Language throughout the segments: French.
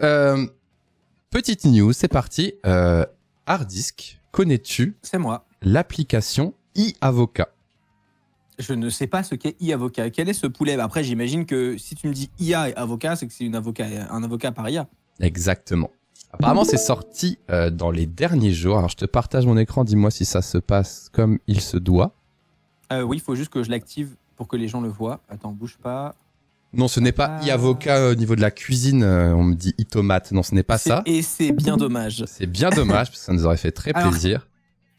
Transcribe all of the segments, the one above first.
Petite news, c'est parti. Hardisk, connais-tu l'application iAvocat? Je ne sais pas ce qu'est iAvocat. Quel est ce poulet? Après, j'imagine que si tu me dis IA et avocat, c'est que c'est un avocat par IA. Exactement. Apparemment, c'est sorti dans les derniers jours. Alors, je te partage mon écran. Dis-moi si ça se passe comme il se doit. Oui, il faut juste que je l'active pour que les gens le voient. Attends, bouge pas. Non, ce n'est pas iAvocat au niveau de la cuisine. On me dit iTomate. Non, ce n'est pas ça. Et c'est bien dommage. C'est bien dommage parce que ça nous aurait fait très plaisir.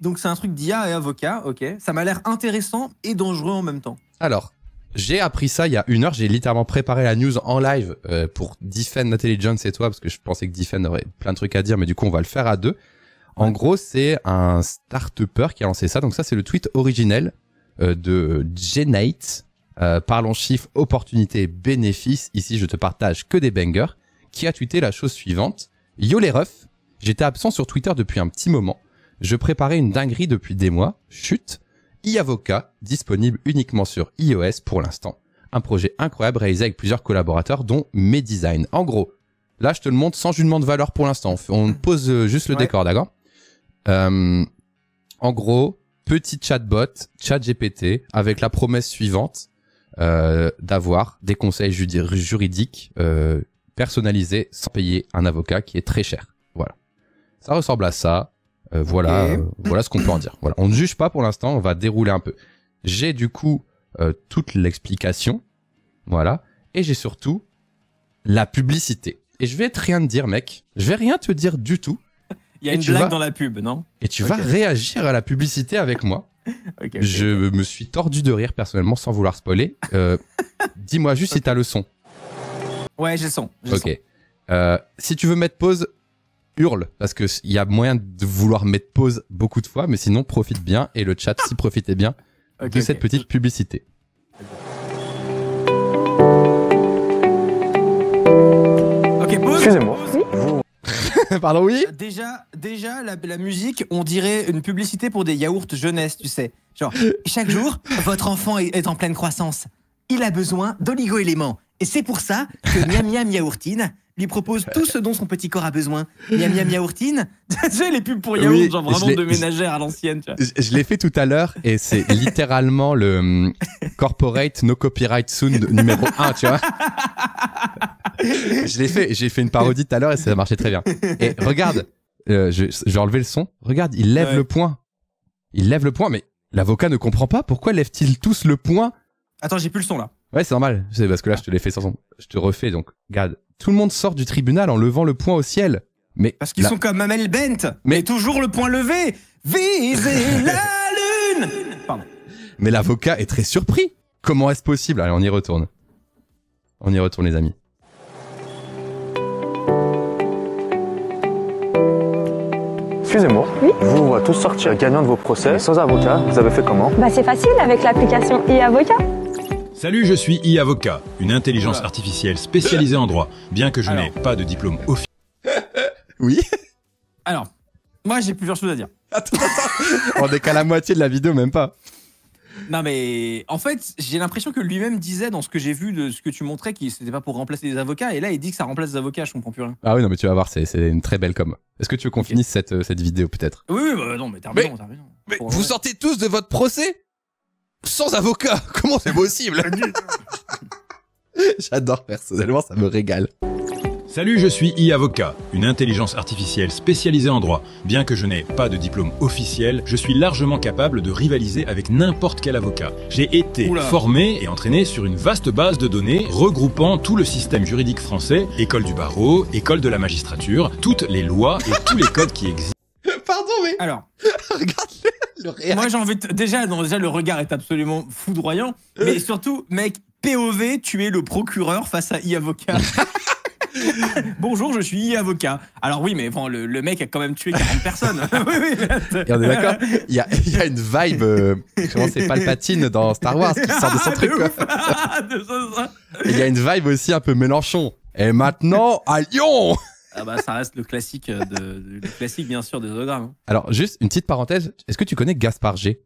Donc, c'est un truc d'IA et avocat, ok. Ça m'a l'air intéressant et dangereux en même temps. Alors, j'ai appris ça il y a une heure. J'ai littéralement préparé la news en live pour Defend Intelligence et toi, parce que je pensais que Defend aurait plein de trucs à dire, mais du coup, on va le faire à deux. En gros, c'est un start-upper qui a lancé ça. Donc ça, c'est le tweet originel de G-Nate. Parlons chiffres, opportunités, bénéfices. Ici, je te partage que des bangers. Qui a tweeté la chose suivante. Yo les refs, j'étais absent sur Twitter depuis un petit moment. Je préparais une dinguerie depuis des mois. Chut. iAvocat, disponible uniquement sur iOS pour l'instant. Un projet incroyable réalisé avec plusieurs collaborateurs, dont mes designs. En gros, là, je te le montre sans jugement de valeur pour l'instant. On pose juste le décor, d'accord? En gros, petit chatbot, chat GPT, avec la promesse suivante d'avoir des conseils juridiques personnalisés sans payer un avocat qui est très cher. Voilà. Ça ressemble à ça. Voilà, okay. Voilà ce qu'on peut en dire. Voilà. On ne juge pas pour l'instant, on va dérouler un peu. J'ai du coup toute l'explication, voilà, et j'ai surtout la publicité. Et je vais rien te dire, mec, je vais rien te dire du tout. Il y a une blague dans la pub, non? Et tu vas réagir à la publicité avec moi. Okay, je me suis tordu de rire personnellement sans vouloir spoiler. Dis-moi juste si t'as le son. Ouais, j'ai le son. Ok. Si tu veux mettre pause... Hurle, parce qu'il y a moyen de vouloir mettre pause beaucoup de fois, mais sinon profite bien, et le chat si profitez bien de cette petite publicité. Ok, pause. Excusez-moi. Pardon, oui. Déjà la musique, on dirait une publicité pour des yaourts jeunesse, tu sais. Genre, chaque jour, votre enfant est en pleine croissance. Il a besoin d'oligo-éléments. Et c'est pour ça que Miam Miam Yaourtine lui propose tout ce dont son petit corps a besoin. Miam Miam Yaourtine. Tu sais, les pubs pour yaourt, oui, genre vraiment de ménagère à l'ancienne. Je l'ai fait tout à l'heure et c'est littéralement le corporate no copyright soon numéro 1, tu vois. Je l'ai fait, j'ai fait une parodie tout à l'heure et ça a marché très bien. Et regarde, j'ai enlevé le son. Regarde, il lève le poing. Il lève le poing, mais l'avocat ne comprend pas. Pourquoi lèvent-ils tous le poing? Attends, j'ai plus le son là. Ouais, c'est normal. C'est parce que là, je te l'ai fait sans son. Je te refais, donc. Regarde. Tout le monde sort du tribunal en levant le poing au ciel. Mais parce qu'ils sont comme Amel Bent. Mais toujours le poing levé. Visez la lune. Pardon. Mais l'avocat est très surpris. Comment est-ce possible? Allez, on y retourne. On y retourne, les amis. Excusez-moi, oui. Vous tous sortir gagnant de vos procès sans avocat. Vous avez fait comment? Bah, c'est facile avec l'application iAvocat. Salut, je suis iAvocat, une intelligence artificielle spécialisée en droit, bien que je n'ai pas de diplôme officiel. Oui. Alors, moi j'ai plusieurs choses à dire. Attends. On est qu'à la moitié de la vidéo, même pas. Non mais, en fait, j'ai l'impression que lui-même disait dans ce que j'ai vu, de ce que tu montrais, que c'était pas pour remplacer des avocats, et là il dit que ça remplace des avocats, je comprends plus rien. Ah oui, non mais tu vas voir, c'est une très belle com. Est-ce que tu veux qu'on finisse cette vidéo peut-être? Oui, bah non mais t'as raison, t'as raison. Mais vous sortez tous de votre procès ? Sans avocat, comment c'est possible? J'adore personnellement, ça me régale. Salut, je suis iAvocat, une intelligence artificielle spécialisée en droit. Bien que je n'ai pas de diplôme officiel, je suis largement capable de rivaliser avec n'importe quel avocat. J'ai été formé et entraîné sur une vaste base de données regroupant tout le système juridique français, école du barreau, école de la magistrature, toutes les lois et tous les codes qui existent. Pardon, mais... Alors, regarde le réel. Moi, j'ai envie de... Déjà, le regard est absolument foudroyant. Mais surtout, mec, POV, tu es le procureur face à iAvocat. Bonjour, je suis iAvocat. Alors oui, mais bon, le mec a quand même tué 40 personnes. Et on est d'accord. Il y a une vibe... c'est Palpatine dans Star Wars qui sort de son truc. Il y a une vibe aussi un peu Mélenchon. Et maintenant, à Lyon. Ah bah ça reste le classique, le classique bien sûr des hologrammes. Hein. Alors juste une petite parenthèse, est-ce que tu connais Gaspard G?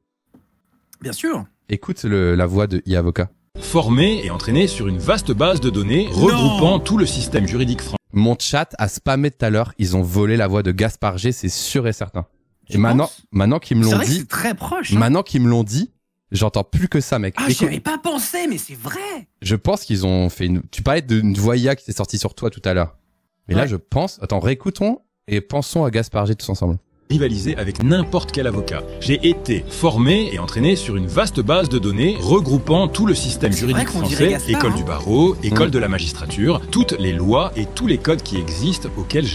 Bien sûr. Écoute la voix de iAvocat. formé et entraîné sur une vaste base de données regroupant tout le système juridique français. Mon chat a spammé tout à l'heure, ils ont volé la voix de Gaspard G, c'est sûr et certain. Et maintenant qu'ils me l'ont dit, c'est très proche. Hein. Maintenant qu'ils me l'ont dit, j'entends plus que ça, mec. Ah, j'y avais pas pensé, mais c'est vrai. Je pense qu'ils ont fait une... Tu parlais d'une voix IA qui s'est sortie sur toi tout à l'heure. Mais là, je pense... Attends, réécoutons et pensons à Gaspard G tous ensemble. Rivaliser avec n'importe quel avocat. J'ai été formé et entraîné sur une vaste base de données regroupant tout le système juridique français, Gaspard, école du barreau, école de la magistrature, toutes les lois et tous les codes qui existent auxquels j'ai...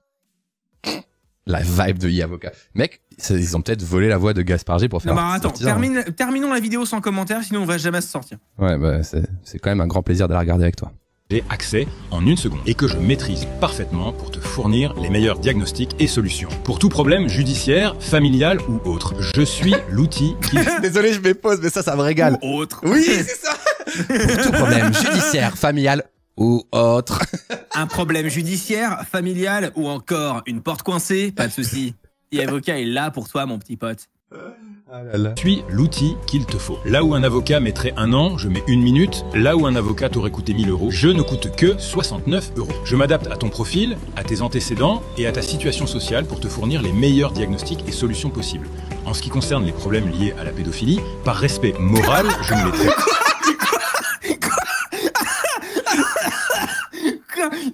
La vibe de iAvocat. Mec, ils ont peut-être volé la voix de Gaspard G pour faire... Bah attends, terminons la vidéo sans commentaire, sinon on va jamais se sortir. Ouais, bah c'est quand même un grand plaisir de la regarder avec toi. J'ai accès en une seconde et que je maîtrise parfaitement pour te fournir les meilleurs diagnostics et solutions. Pour tout problème judiciaire, familial ou autre, je suis l'outil qui... Désolé, je m'épose, mais ça me régale. Ou autre. Oui, c'est ça. Pour tout problème judiciaire, familial... ou autre. Un problème judiciaire, familial ou encore une porte coincée, pas de souci. iAvocat est là pour toi, mon petit pote. Ah là là. Je suis l'outil qu'il te faut. Là où un avocat mettrait 1 an, je mets 1 minute. Là où un avocat t'aurait coûté 1000 euros, je ne coûte que 69 euros. Je m'adapte à ton profil, à tes antécédents et à ta situation sociale pour te fournir les meilleurs diagnostics et solutions possibles. En ce qui concerne les problèmes liés à la pédophilie, par respect moral, je ne les traite pas.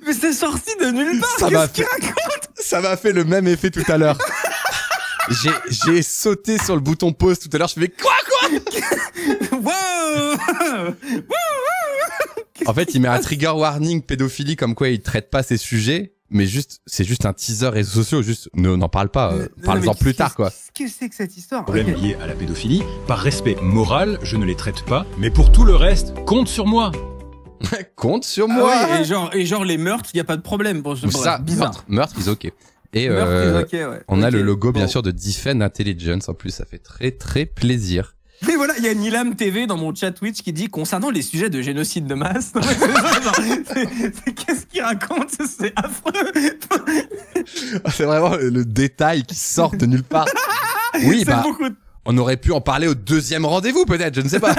Mais c'est sorti de nulle part, qu'est-ce qu'il raconte? Ça m'a fait le même effet tout à l'heure. J'ai sauté sur le bouton pause tout à l'heure, je fais quoi? Wow. En fait, il met un trigger warning pédophilie comme quoi il traite pas ces sujets, mais juste, c'est juste un teaser réseaux sociaux, juste n'en parle pas, parle-en plus tard quoi. Qu'est-ce que c'est que cette histoire? Problème lié à la pédophilie, par respect moral, je ne les traite pas, mais pour tout le reste, compte sur moi. Compte sur moi. Ouais, et genre les meurtres, il n'y a pas de problème. Bon, ça, bizarre. Meurtre, ils ok. Et meurtre, ouais. On a le logo, bien sûr, de Defend Intelligence. En plus, ça fait très, très plaisir. Mais voilà, il y a Nilam TV dans mon chat Twitch qui dit concernant les sujets de génocide de masse. Qu'est-ce qu'il raconte? C'est affreux. C'est vraiment le détail qui sort de nulle part. Oui, bah, on aurait pu en parler au 2e rendez-vous, peut-être. Je ne sais pas.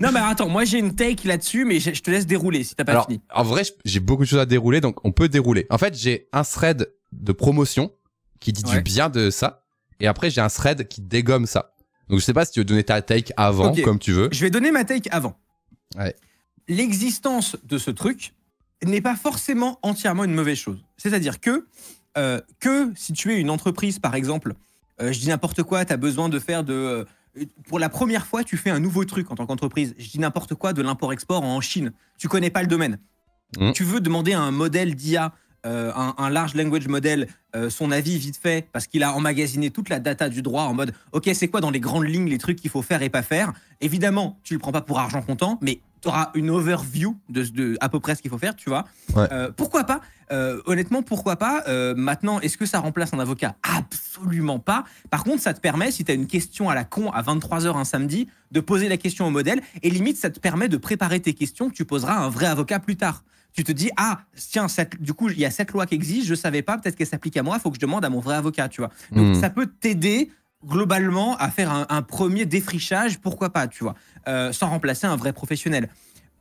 Non, mais attends, moi j'ai une take là-dessus, mais je te laisse dérouler si t'as pas fini. En vrai, j'ai beaucoup de choses à dérouler, donc on peut dérouler. En fait, j'ai un thread de promotion qui dit du bien de ça, et après j'ai un thread qui dégomme ça. Donc je sais pas si tu veux donner ta take avant, comme tu veux. Je vais donner ma take avant. Ouais. L'existence de ce truc n'est pas forcément entièrement une mauvaise chose. C'est-à-dire que si tu es une entreprise, par exemple, je dis n'importe quoi, t'as besoin de faire de... pour la première fois, tu fais un nouveau truc en tant qu'entreprise. Je dis n'importe quoi, de l'import-export en Chine. Tu connais pas le domaine. Tu veux demander à un modèle d'IA, un large language model, son avis vite fait, parce qu'il a emmagasiné toute la data du droit en mode « Ok, c'est quoi dans les grandes lignes les trucs qu'il faut faire et pas faire ?» Évidemment, tu le prends pas pour argent comptant, mais tu auras une overview de à peu près ce qu'il faut faire, tu vois. Ouais. Pourquoi pas? Honnêtement, pourquoi pas? Maintenant, est-ce que ça remplace un avocat? Absolument pas. Par contre, ça te permet, si tu as une question à la con à 23h un samedi, de poser la question au modèle, et limite, ça te permet de préparer tes questions que tu poseras à un vrai avocat plus tard. Tu te dis, ah, tiens, du coup, il y a cette loi qui existe, je savais pas, peut-être qu'elle s'applique à moi, il faut que je demande à mon vrai avocat, tu vois. Donc, ça peut t'aider globalement à faire un premier défrichage, pourquoi pas, tu vois, sans remplacer un vrai professionnel.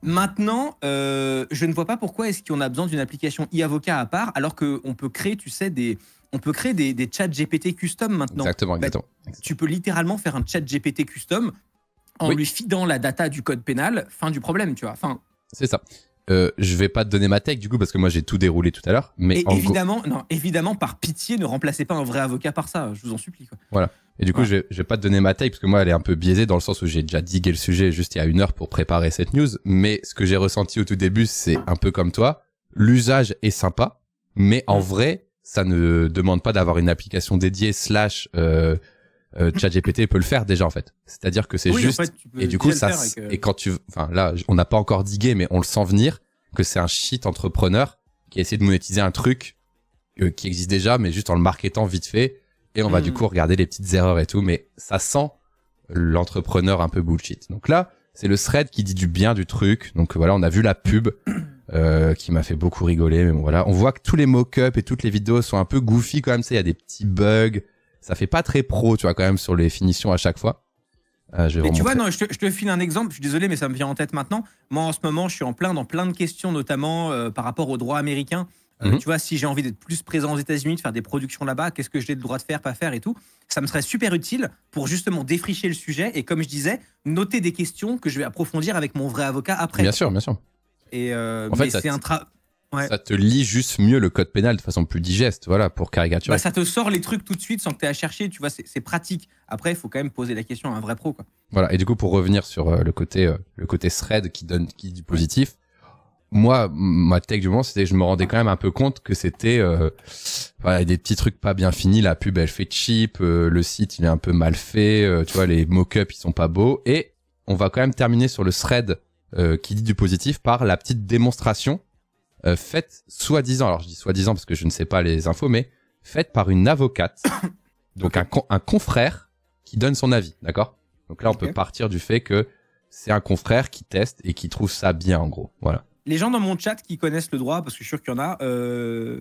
Maintenant, je ne vois pas pourquoi est-ce qu'on a besoin d'une application iAvocat à part, alors qu'on peut créer, tu sais, des chats GPT custom maintenant. Exactement, exactement. Tu peux littéralement faire un chat GPT custom en lui fidant la data du code pénal, fin du problème, tu vois. C'est ça. Je vais pas te donner ma tech du coup parce que moi j'ai tout déroulé tout à l'heure, mais évidemment, évidemment par pitié ne remplacez pas un vrai avocat par ça, je vous en supplie quoi. Voilà. Et du coup je vais pas te donner ma tech parce que moi elle est un peu biaisée dans le sens où j'ai déjà digué le sujet juste il y a 1 heure pour préparer cette news, mais ce que j'ai ressenti au tout début c'est un peu comme toi, l'usage est sympa, mais en vrai ça ne demande pas d'avoir une application dédiée slash ChatGPT peut le faire déjà en fait. C'est-à-dire que c'est juste en fait, et du coup ça et quand tu enfin là on n'a pas encore digué mais on le sent venir que c'est un shit entrepreneur qui a essayé de monétiser un truc qui existe déjà mais juste en le marketant vite fait et on va du coup regarder les petites erreurs et tout mais ça sent l'entrepreneur un peu bullshit. Donc là, c'est le thread qui dit du bien du truc. Donc voilà, on a vu la pub qui m'a fait beaucoup rigoler mais bon voilà, on voit que tous les mock-ups et toutes les vidéos sont un peu goofy quand même, c'est il y a des petits bugs. Ça fait pas très pro, tu vois, quand même, sur les finitions à chaque fois. Mais tu vois, non, je te file un exemple, je suis désolé, mais ça me vient en tête maintenant. Moi, en ce moment, je suis dans plein de questions, notamment par rapport au droit américain. Tu vois, si j'ai envie d'être plus présent aux États-Unis, de faire des productions là-bas, qu'est-ce que j'ai le droit de faire, pas faire et tout, ça me serait super utile pour justement défricher le sujet et, comme je disais, noter des questions que je vais approfondir avec mon vrai avocat après. Bien sûr, bien sûr. Et en fait, c'est un travail... Ouais. Ça te lit juste mieux le code pénal de façon plus digeste, voilà, pour caricaturer. Bah, ça te sort les trucs tout de suite sans que tu aies à chercher, tu vois, c'est pratique. Après, il faut quand même poser la question à un vrai pro, quoi. Voilà, et du coup, pour revenir sur le côté thread qui donne du positif, moi, ma tech du moment, c'était je me rendais quand même un peu compte que c'était voilà, des petits trucs pas bien finis, la pub, elle fait cheap, le site, il est un peu mal fait, tu vois, les mock-ups, ils sont pas beaux. Et on va quand même terminer sur le thread qui dit du positif par la petite démonstration faite soi-disant, alors je dis soi-disant parce que je ne sais pas les infos, mais faite par une avocate, donc un confrère qui donne son avis, d'accord? Donc là, on peut partir du fait que c'est un confrère qui teste et qui trouve ça bien, en gros, voilà. Les gens dans mon chat qui connaissent le droit, parce que je suis sûr qu'il y en a,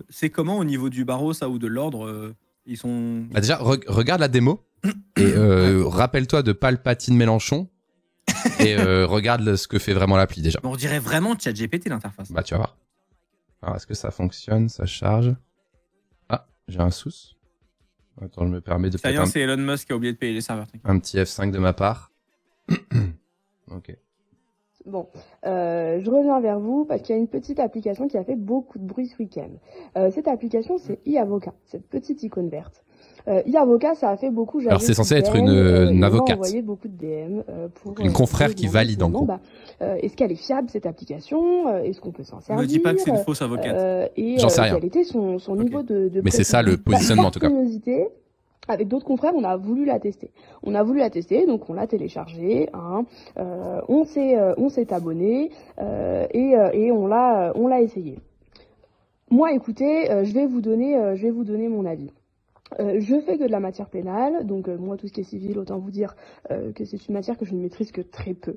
c'est comment au niveau du barreau, ça, ou de l'ordre ils sont... Bah déjà, regarde la démo et rappelle-toi de Palpatine Mélenchon et regarde ce que fait vraiment l'appli, déjà. On dirait vraiment ChatGPT, l'interface. Bah, tu vas voir. Alors, est-ce que ça fonctionne, ça charge? Ah, j'ai un souci. Attends, je me permets de... C'est Elon Musk qui a oublié de payer les serveurs. Un petit F5 de ma part. Ok. Bon, je reviens vers vous parce qu'il y a une petite application qui a fait beaucoup de bruit ce week-end. Cette application, c'est iAvocat, cette petite icône verte. iAvocat, ça a fait beaucoup... Alors, c'est censé être une avocate. Beaucoup de DM pour, une confrère qui valide, en gros. Est-ce qu'elle est fiable, cette application? Est-ce qu'on peut s'en servir? Ne dis pas que c'est une fausse avocate. J'en sais rien. Quel était son niveau de... Mais c'est ça, le positionnement, en tout cas. Avec d'autres confrères, on a voulu la tester. On a voulu la tester, donc on l'a téléchargée, hein, on s'est abonné et on l'a essayé. Moi, écoutez, je vais vous donner mon avis. Je fais que de la matière pénale, donc moi tout ce qui est civil, autant vous dire que c'est une matière que je ne maîtrise que très peu.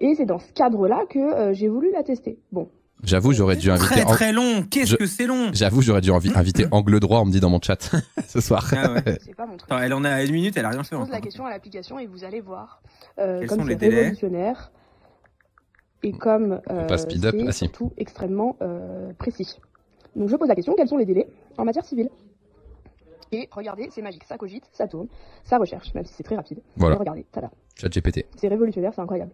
Et c'est dans ce cadre-là que j'ai voulu la tester. Bon. J'avoue, j'aurais dû inviter... Très long, qu'est-ce que c'est long. J'avoue, j'aurais dû inviter Angle Droit, on me dit dans mon chat, ce soir. Ah ouais. C'est pas mon truc. Attends, elle en a une minute, elle a rien fait. Je pose la question à l'application et vous allez voir. Comme c'est révolutionnaire et comme c'est surtout extrêmement précis. Donc je pose la question, quels sont les délais en matière civile? Et regardez, c'est magique, ça cogite, ça tourne, ça recherche, même si c'est très rapide. Voilà. Et regardez, tada. ChatGPT. C'est révolutionnaire, c'est incroyable.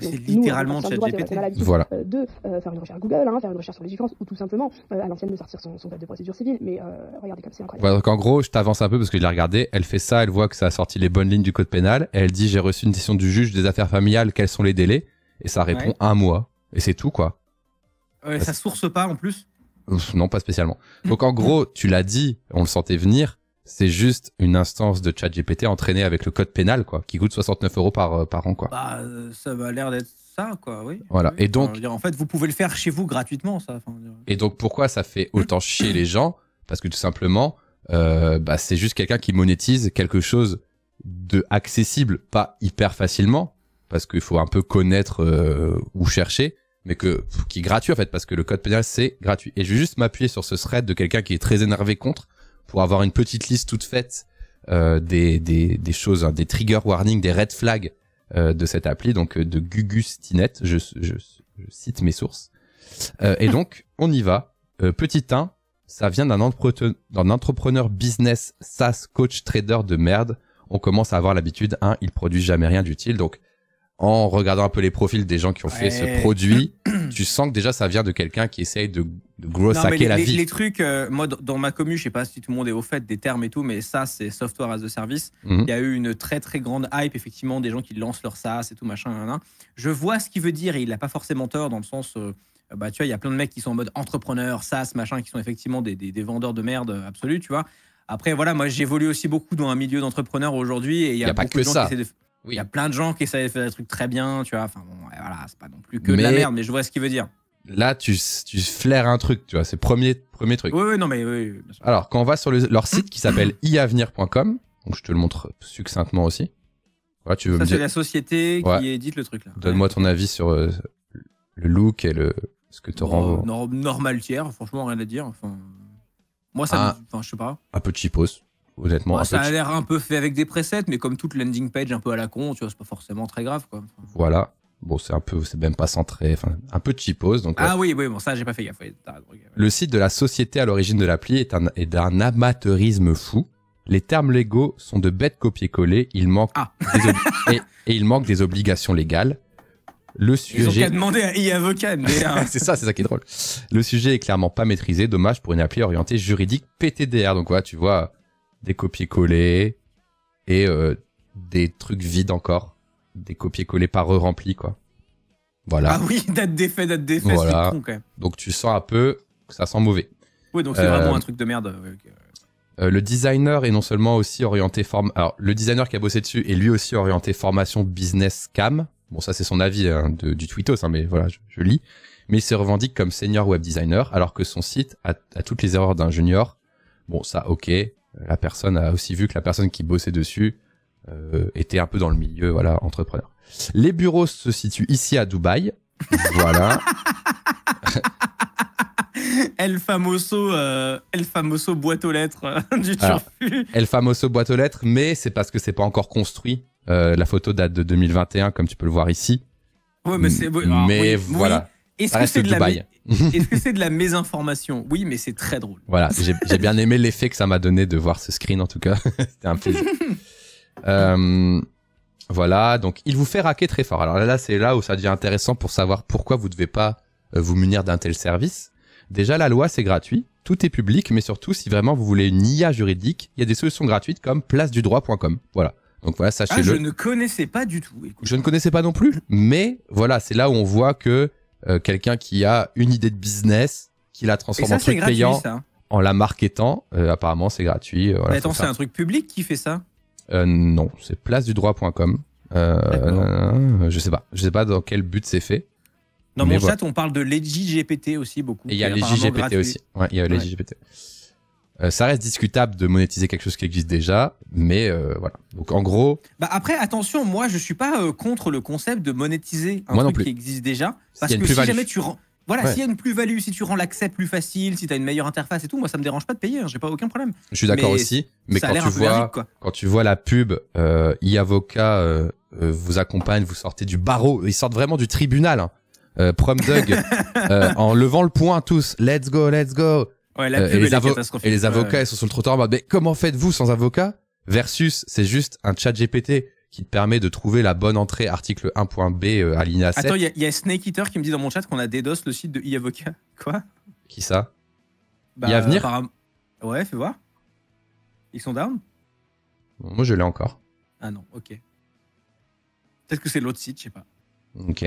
C'est littéralement ChatGPT. Voilà. De faire une recherche Google, hein, faire une recherche sur LegiGPT ou tout simplement à l'ancienne de sortir son code de procédure civile. Mais regardez comme c'est incroyable. Voilà, donc en gros, je t'avance un peu parce que je l'ai regardé. Elle fait ça, elle voit que ça a sorti les bonnes lignes du code pénal. Elle dit j'ai reçu une décision du juge des affaires familiales, quels sont les délais? Et ça répond un mois. Et c'est tout, quoi. Ça source pas en plus? Non, pas spécialement. Donc en gros, tu l'as dit, on le sentait venir. C'est juste une instance de ChatGPT entraînée avec le code pénal, quoi, qui coûte 69 € par an, quoi. Bah, ça va l'air d'être ça, quoi, oui. Voilà. Oui. Et donc, enfin, en fait, vous pouvez le faire chez vous gratuitement, ça. Enfin, et donc, pourquoi ça fait autant chier les gens? Parce que tout simplement, bah, c'est juste quelqu'un qui monétise quelque chose de accessible, pas hyper facilement, parce qu'il faut un peu connaître ou chercher, mais qui est gratuit en fait, parce que le code pénal c'est gratuit. Et je vais juste m'appuyer sur ce thread de quelqu'un qui est très énervé contre, pour avoir une petite liste toute faite des choses, hein, des trigger warnings, des red flags de cette appli, donc de Gugustinet, je cite mes sources. Et donc, on y va. Petit 1, ça vient d'un entrepreneur business, SaaS, coach, trader de merde. On commence à avoir l'habitude, hein, il produit jamais rien d'utile. Donc, en regardant un peu les profils des gens qui ont fait ce produit, tu sens que déjà ça vient de quelqu'un qui essaye de gros saquer la vie. Les trucs, moi dans ma commu, je sais pas si tout le monde est au fait des termes et tout, mais ça c'est software as a service. Il y a eu une très grande hype, effectivement, des gens qui lancent leur SaaS et tout machin. Je vois ce qu'il veut dire et il n'a pas forcément tort dans le sens, bah tu vois, il y a plein de mecs qui sont en mode entrepreneur, SaaS, machin, qui sont effectivement des vendeurs de merde absolus, tu vois. Après voilà, moi j'évolue aussi beaucoup dans un milieu d'entrepreneurs aujourd'hui et il y a pas que ça. Oui. Il y a plein de gens qui savent faire des trucs très bien, tu vois. Enfin bon, voilà, c'est pas non plus que de la merde, mais je vois ce qu'il veut dire. Là, tu flaires un truc, tu vois. C'est le premier truc. Oui, oui, non, mais oui. Bien sûr. Alors, quand on va sur leur site qui s'appelle iavenir.com, donc je te le montre succinctement aussi. Voilà, tu veux ça, c'est la société qui édite le truc, là. Donne-moi ton avis sur le look et ce que te rend. Normal tiers, franchement, rien à dire. Enfin, moi, ça me... Enfin, je sais pas. Un peu cheapos. honnêtement. Bah, ça a l'air un peu fait avec des presets, mais comme toute landing page un peu à la con, tu vois, c'est pas forcément très grave, quoi. Enfin... Voilà. Bon, c'est un peu, c'est même pas centré, enfin, un peu cheapos. Donc, ah oui, oui, bon, ça, j'ai pas fait gaffe. Le site de la société à l'origine de l'appli est d'un amateurisme fou. Les termes légaux sont de bêtes copier-coller. Il manque et il manque des obligations légales. Le sujet... Ils ont qu'à demander à iAvocat. C'est ça qui est drôle. Le sujet est clairement pas maîtrisé. Dommage pour une appli orientée juridique PTDR. Donc, voilà, tu vois, des copier-coller et des trucs vides encore. Des copier-coller par eux remplis, quoi. Voilà. Ah oui, date des faits, voilà. C'est con, quand même. Donc tu sens un peu que ça sent mauvais. Oui, donc c'est vraiment un truc de merde. Le designer est non seulement aussi orienté... Alors, le designer qui a bossé dessus est lui aussi orienté formation business cam. Bon, ça, c'est son avis hein, du Twittos, hein, mais voilà, je lis. Mais il se revendique comme senior web designer, alors que son site a toutes les erreurs d'un junior. Bon, ça, ok. La personne a aussi vu que la personne qui bossait dessus... était un peu dans le milieu, voilà, entrepreneur. Les bureaux se situent ici à Dubaï. Voilà. El famoso boîte aux lettres du Turfu. El famoso boîte aux lettres, mais c'est parce que c'est pas encore construit. La photo date de 2021, comme tu peux le voir ici. Ouais, mais c'est... Mais oui, voilà. Oui. Est-ce que c'est de, la mésinformation? Oui, mais c'est très drôle. Voilà, j'ai bien aimé l'effet que ça m'a donné de voir ce screen, en tout cas. C'était un plaisir. Voilà, donc il vous fait raquer très fort. Alors là, c'est là où ça devient intéressant pour savoir pourquoi vous ne devez pas vous munir d'un tel service. Déjà, la loi, c'est gratuit, tout est public, mais surtout, si vraiment vous voulez une IA juridique, il y a des solutions gratuites comme place-du-droit.com. Voilà, donc voilà, sachez-le. Ah, je ne connaissais pas du tout. Écoute. Je ne connaissais pas non plus, mais voilà, c'est là où on voit que quelqu'un qui a une idée de business, qui la transforme en truc payant, en la marketant, apparemment, c'est gratuit. Voilà, mais attends, c'est un truc public qui fait ça? Non, c'est place-du-droit.com. Je sais pas dans quel but c'est fait. Dans mon chat, on parle de LegiGPT aussi beaucoup. Et il y a LegiGPT aussi. Ouais, il y a LegiGPT. Ça reste discutable de monétiser quelque chose qui existe déjà, mais voilà. Donc en gros. Bah après, attention, moi je suis pas contre le concept de monétiser un truc qui existe déjà, parce que si jamais tu rends. Voilà, s'il y a une plus-value, si tu rends l'accès plus facile, si tu as une meilleure interface et tout, moi ça me dérange pas de payer, hein, j'ai pas aucun problème. Je suis d'accord aussi, mais quand tu vois la pub, iAvocat vous accompagne, vous sortez du barreau, ils sortent vraiment du tribunal. Hein. Prom Dog, en levant le poing tous, let's go, let's go. Ouais, la pub et les avocats, ils sont sur le trottoir en mode, mais comment faites-vous sans avocat? Versus, c'est juste un chat GPT qui te permet de trouver la bonne entrée, article 1.b, alinéa 7. Attends, il y a Snake Eater qui me dit dans mon chat qu'on a DDoS le site de iAvocat. Quoi? Qui ça? Bah, iavenir? Ouais, fais voir. Ils sont down? Bon, moi, je l'ai encore. Ah non, ok. Peut-être que c'est l'autre site, je sais pas. Ok.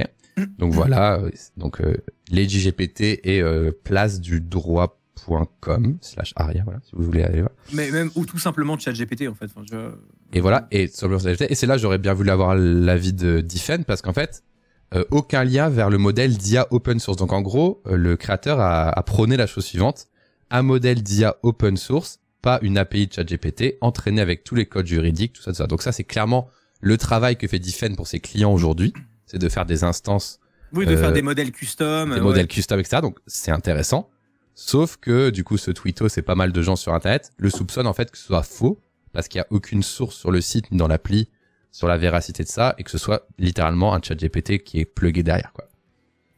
Donc voilà, donc LegiGPT et place-du-droit.com/aria, voilà, si vous voulez aller voir. Mais même, ou tout simplement ChatGPT, en fait. Enfin, et voilà, et c'est là j'aurais bien voulu avoir l'avis de Diffen, parce qu'en fait, aucun lien vers le modèle d'IA open source. Donc en gros, le créateur a prôné la chose suivante, un modèle d'IA open source, pas une API de ChatGPT, entraîné avec tous les codes juridiques, tout ça, tout ça. Donc ça, c'est clairement le travail que fait Diffen pour ses clients aujourd'hui, c'est de faire des instances. Oui, de faire des modèles custom. Des modèles custom, etc. Donc c'est intéressant. Sauf que, du coup, ce tweetos, c'est pas mal de gens sur Internet, le soupçonne en fait que ce soit faux, parce qu'il n'y a aucune source sur le site ni dans l'appli sur la véracité de ça, et que ce soit littéralement un chat GPT qui est plugué derrière, quoi.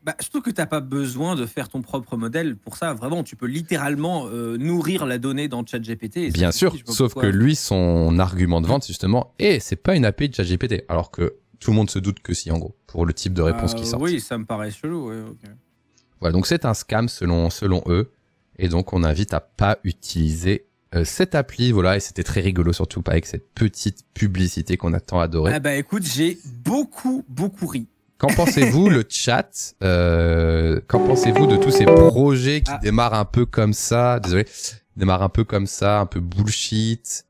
Bah, surtout que t'as pas besoin de faire ton propre modèle pour ça. Vraiment, tu peux littéralement nourrir la donnée dans chat GPT. Bien sûr, sauf que lui, son argument de vente, justement, c'est pas une API de chat GPT, alors que tout le monde se doute que si, en gros, pour le type de réponse qui sort. Oui, ça me paraît chelou, ouais, ok. Voilà, donc c'est un scam selon eux, et donc on invite à pas utiliser cette appli, voilà, et c'était très rigolo surtout avec cette petite publicité qu'on a tant adorée. Ah bah écoute, j'ai beaucoup ri. Qu'en pensez-vous le chat? Qu'en pensez-vous de tous ces projets qui démarrent un peu comme ça? Désolé, démarrent un peu comme ça, un peu bullshit.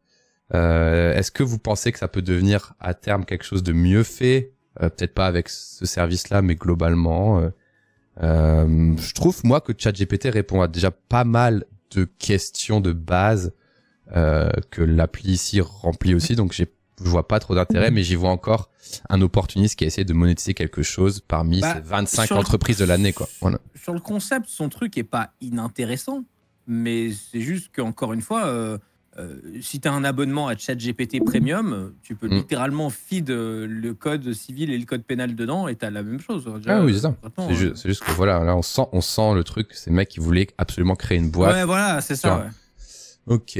Est-ce que vous pensez que ça peut devenir à terme quelque chose de mieux fait? Peut-être pas avec ce service-là, mais globalement... je trouve moi que ChatGPT répond à déjà pas mal de questions de base que l'appli ici remplit aussi, donc je vois pas trop d'intérêt, mais j'y vois encore un opportuniste qui a essayé de monétiser quelque chose parmi ces 25 entreprises de l'année, quoi. Voilà. Sur le concept, son truc est pas inintéressant, mais c'est juste qu'encore une fois Si tu as un abonnement à ChatGPT Premium, tu peux littéralement feed le code civil et le code pénal dedans et tu as la même chose. Déjà, ah oui, c'est ça. C'est juste que voilà, là on sent le truc, ces mecs qui voulaient absolument créer une boîte. Ouais, voilà, c'est ça. Ouais. Ok.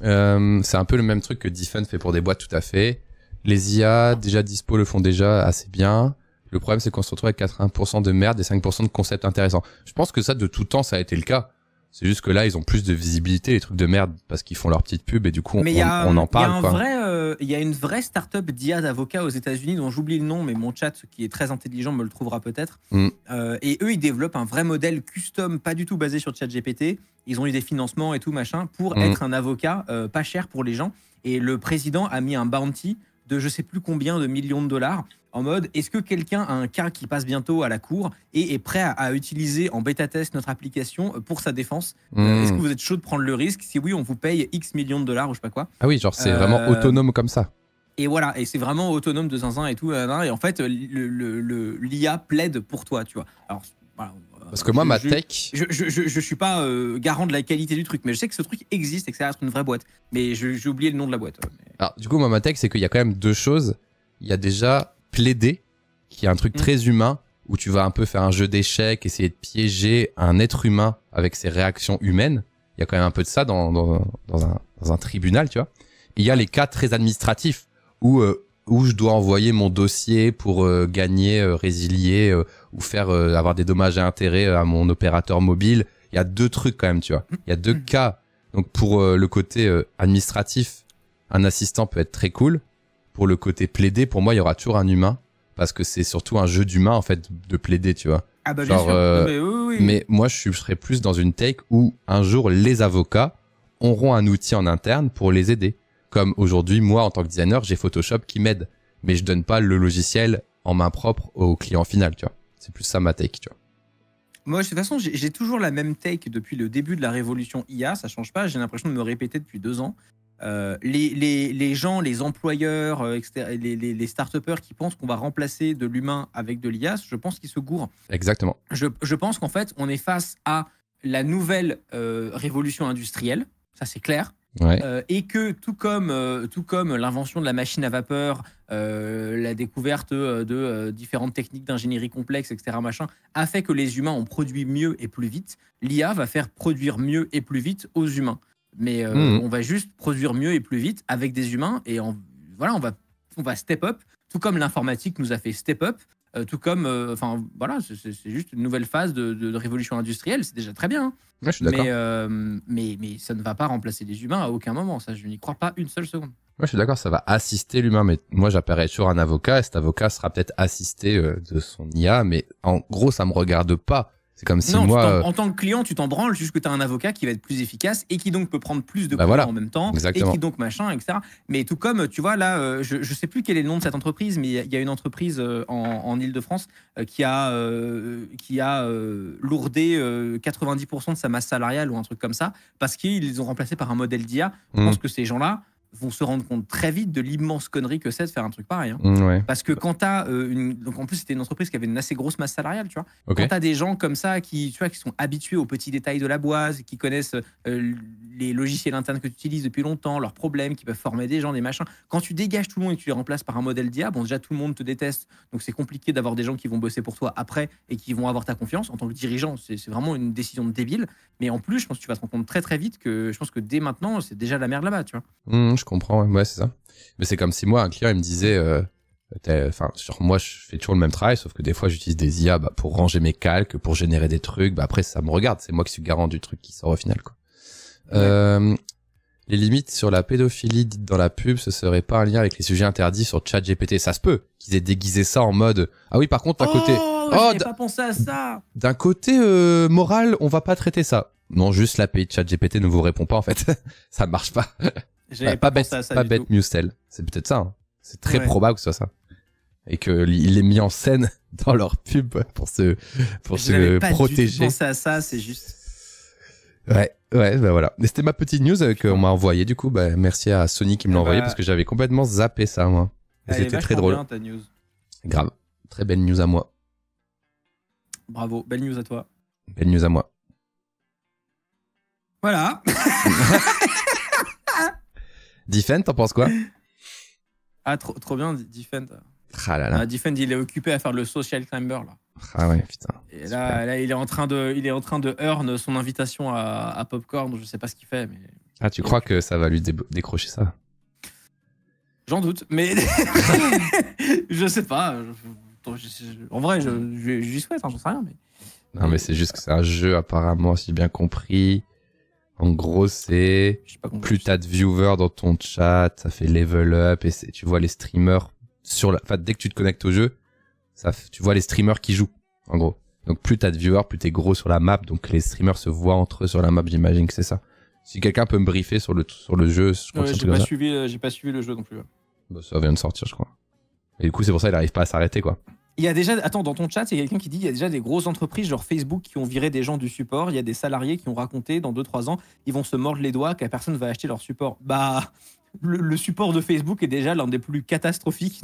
C'est un peu le même truc que Diffen fait pour des boîtes, tout à fait. Les IA déjà dispo le font déjà assez bien. Le problème, c'est qu'on se retrouve avec 80% de merde et 5% de concepts intéressants. Je pense que ça, de tout temps, ça a été le cas. C'est juste que là, ils ont plus de visibilité, les trucs de merde, parce qu'ils font leur petite pub et du coup, on en parle. Il y a une vraie start-up d'IA d'avocats aux États-Unis dont j'oublie le nom, mais mon chat, qui est très intelligent, me le trouvera peut-être. Et eux, ils développent un vrai modèle custom, pas du tout basé sur ChatGPT. Ils ont eu des financements et tout, machin, pour être un avocat pas cher pour les gens. Et le président a mis un bounty de je sais plus combien de millions de dollars, en mode, est-ce que quelqu'un a un cas qui passe bientôt à la cour et est prêt à utiliser en bêta-test notre application pour sa défense? Est-ce que vous êtes chaud de prendre le risque? Si oui, on vous paye X millions de dollars ou je sais pas quoi. Ah oui, genre c'est vraiment autonome comme ça. Et voilà, et c'est vraiment autonome de zinzin et tout. Et en fait, l'IA plaide pour toi, tu vois. Alors, voilà, parce que moi, ma tech... Je suis pas garant de la qualité du truc, mais je sais que ce truc existe et que ça va être une vraie boîte. Mais j'ai oublié le nom de la boîte. Mais... Alors, du coup, moi, ma tech, c'est qu'il y a quand même deux choses. Il y a déjà plaider, qui est un truc très humain, où tu vas un peu faire un jeu d'échecs, essayer de piéger un être humain avec ses réactions humaines. Il y a quand même un peu de ça dans un tribunal, tu vois. Et il y a les cas très administratifs, où je dois envoyer mon dossier pour gagner, résilier ou faire avoir des dommages et intérêts à mon opérateur mobile. Il y a deux trucs quand même, tu vois. Il y a deux cas. Donc pour le côté administratif, un assistant peut être très cool. Pour le côté plaider, pour moi, il y aura toujours un humain parce que c'est surtout un jeu d'humain en fait de plaider, tu vois. Ah bah genre, bien sûr. Mais, oui. Mais moi, je serais plus dans une take où un jour les avocats auront un outil en interne pour les aider. Comme aujourd'hui, moi, en tant que designer, j'ai Photoshop qui m'aide, mais je donne pas le logiciel en main propre au client final, tu vois. C'est plus ça ma take, tu vois. Moi, de toute façon, j'ai toujours la même take depuis le début de la révolution IA, ça change pas, j'ai l'impression de me répéter depuis 2 ans. Les gens, les employeurs, les start-upers qui pensent qu'on va remplacer de l'humain avec de l'IA, je pense qu'ils se gourrent. Exactement. Je pense qu'en fait, on est face à la nouvelle révolution industrielle, ça c'est clair. Ouais. Et que tout comme l'invention de la machine à vapeur, la découverte de différentes techniques d'ingénierie complexe, etc., machin, a fait que les humains ont produit mieux et plus vite, l'IA va faire produire mieux et plus vite aux humains. Mais on va juste produire mieux et plus vite avec des humains et voilà, on va step up, tout comme l'informatique nous a fait step up, tout comme, enfin voilà, c'est juste une nouvelle phase de révolution industrielle, c'est déjà très bien. Hein. Ouais, je suis d'accord. Mais ça ne va pas remplacer les humains à aucun moment, ça je n'y crois pas une seule seconde. Moi ouais, je suis d'accord, ça va assister l'humain, mais moi j'appellerais toujours un avocat et cet avocat sera peut-être assisté de son IA, mais en gros ça me regarde pas. C'est comme si non, moi... En tant que client, tu t'en branles juste que tu as un avocat qui va être plus efficace et qui donc peut prendre plus de courants en même temps. Exactement. Et qui donc machin, etc. Mais tout comme, tu vois, là, je sais plus quel est le nom de cette entreprise, mais il y a une entreprise en Ile-de-France qui a lourdé 90% de sa masse salariale ou un truc comme ça parce qu'ils les ont remplacés par un modèle d'IA. Je pense que ces gens-là vont se rendre compte très vite de l'immense connerie que c'est de faire un truc pareil. Hein. Ouais. Parce que quand t'as donc en plus, c'était une entreprise qui avait une assez grosse masse salariale, tu vois. Okay. Quand t'as des gens comme ça qui, tu vois, qui sont habitués aux petits détails de la boîte, qui connaissent les logiciels internes que tu utilises depuis longtemps, leurs problèmes, qui peuvent former des gens, des machins. Quand tu dégages tout le monde et que tu les remplaces par un modèle d'IA, bon, déjà, tout le monde te déteste. Donc, c'est compliqué d'avoir des gens qui vont bosser pour toi après et qui vont avoir ta confiance. En tant que dirigeant, c'est vraiment une décision de débile. Mais en plus, je pense que tu vas te rendre compte très, très vite que je pense que dès maintenant, c'est déjà la merde là-bas, tu vois. Je comprends, ouais, c'est ça. Mais c'est comme si moi, un client, il me disait, enfin, sur moi, je fais toujours le même travail, sauf que des fois, j'utilise des IA pour ranger mes calques, pour générer des trucs. Après, ça me regarde. C'est moi qui suis garant du truc qui sort au final, quoi. Ouais. Les limites sur la pédophilie dites dans la pub, ce serait pas un lien avec les sujets interdits sur ChatGPT. Ça se peut qu'ils aient déguisé ça en mode ah oui par contre d'un côté j'avais pas pensé à ça. D'un côté moral, on va pas traiter ça. Non, juste l'API de ChatGPT ne vous répond pas en fait. Ça marche pas. J'avais pas bête, pas bête Musel. C'est peut-être ça. Hein. C'est très probable que ce soit ça. Et que il est mis en scène dans leur pub pour se protéger. J'avais pas pensé à ça, c'est juste. Ouais, bah voilà. C'était ma petite news qu'on m'a envoyée. Du coup, bah, merci à Sony qui me l'a envoyée parce que j'avais complètement zappé ça, moi. C'était très drôle. Bien, ta news. Grave. Très belle news à moi. Bravo. Belle news à toi. Belle news à moi. Voilà. Diffen, t'en penses quoi? Ah, trop bien, Diffen. Ah là là. Diffen, il est occupé à faire le social climber, là. Ah ouais, putain. Et là, il est en train de earn son invitation à Popcorn. Je sais pas ce qu'il fait, mais... Ah, tu crois que ça va lui décrocher ça? J'en doute, mais... je sais pas. En vrai, je lui souhaite, hein, j'en sais rien, mais... Non, mais c'est juste que c'est un jeu, apparemment, si j'ai bien compris. En gros, c'est... Plus t'as de viewers dans ton chat, ça fait level up, et tu vois les streamers sur la... Enfin, dès que tu te connectes au jeu, ça fait... tu vois les streamers qui jouent, en gros. Donc, plus t'as de viewers, plus t'es gros sur la map, donc les streamers se voient entre eux sur la map, j'imagine que c'est ça. Si quelqu'un peut me briefer sur le jeu, je crois que j'ai pas suivi le jeu non plus. Bah, ça vient de sortir, je crois. Et du coup, c'est pour ça qu'il n'arrive pas à s'arrêter, quoi. Il y a déjà, attends, dans ton chat, il y a quelqu'un qui dit il y a déjà des grosses entreprises, genre Facebook, qui ont viré des gens du support. Il y a des salariés qui ont raconté dans 2-3 ans, ils vont se mordre les doigts que personne ne va acheter leur support. Bah, le support de Facebook est déjà l'un des plus catastrophiques.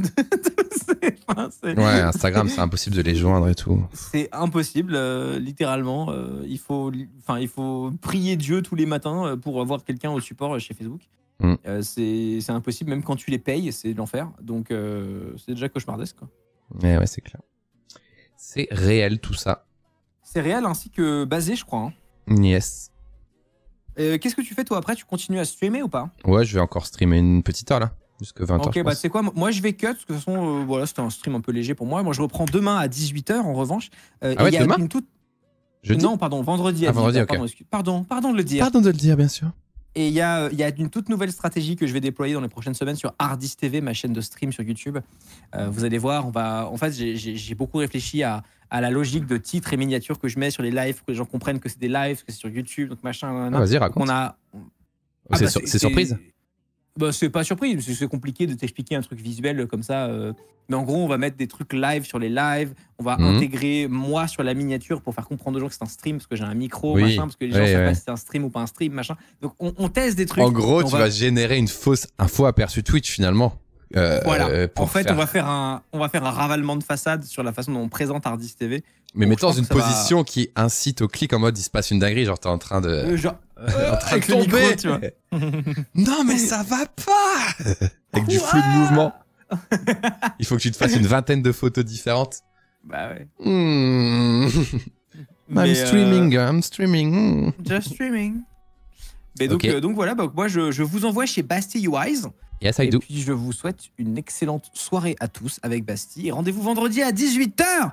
Ouais, Instagram, c'est impossible de les joindre et tout. C'est impossible, littéralement. Il faut prier Dieu tous les matins pour avoir quelqu'un au support chez Facebook. Mm. C'est impossible, même quand tu les payes, c'est de l'enfer. Donc, c'est déjà cauchemardesque, quoi. Mais ouais, c'est clair. C'est réel tout ça. C'est réel ainsi que basé, je crois. Hein. Yes. Qu'est-ce que tu fais toi après? Tu continues à streamer ou pas? Ouais, je vais encore streamer une petite heure là. Jusque 20h. Ok, bah c'est quoi? Moi je vais cut parce que de toute façon, voilà, c'était un stream un peu léger pour moi. Moi je reprends demain à 18h en revanche. Ah ouais, demain toute... Jeudi? Non, pardon, vendredi à 18h. Ah, vendredi, okay. Pardon de le dire. Pardon de le dire, bien sûr. Et il y a une toute nouvelle stratégie que je vais déployer dans les prochaines semaines sur Hardisk TV, ma chaîne de stream sur YouTube. Vous allez voir, en fait, j'ai beaucoup réfléchi à la logique de titres et miniatures que je mets sur les lives, pour que les gens comprennent que c'est des lives, que c'est sur YouTube, donc machin. Ah, vas-y, raconte. C'est surprise? Bah, c'est pas surprise, c'est compliqué de t'expliquer un truc visuel comme ça. Mais en gros, on va mettre des trucs live sur les lives. On va intégrer moi sur la miniature pour faire comprendre aux gens que c'est un stream parce que j'ai un micro, oui, machin, parce que les gens ne savent pas si c'est un stream ou pas un stream, machin. Donc, on teste des trucs. En gros, tu vas générer un faux aperçu Twitch finalement. Voilà. En fait, on va faire un ravalement de façade sur la façon dont on présente Hardisk TV. Mais mettons dans une position qui incite au clic en mode il se passe une dinguerie, genre t'es en train de tomber, tu vois. Non mais ça va pas. Avec du flou de mouvement. Il faut que tu te fasses une vingtaine de photos différentes. Bah ouais. Mmh. I'm streaming. Mmh. Just streaming. Mais donc, okay. Donc voilà, bah, moi je vous envoie chez BastiUis. Yes, I do. Et puis je vous souhaite une excellente soirée à tous avec Basti. Et rendez-vous vendredi à 18h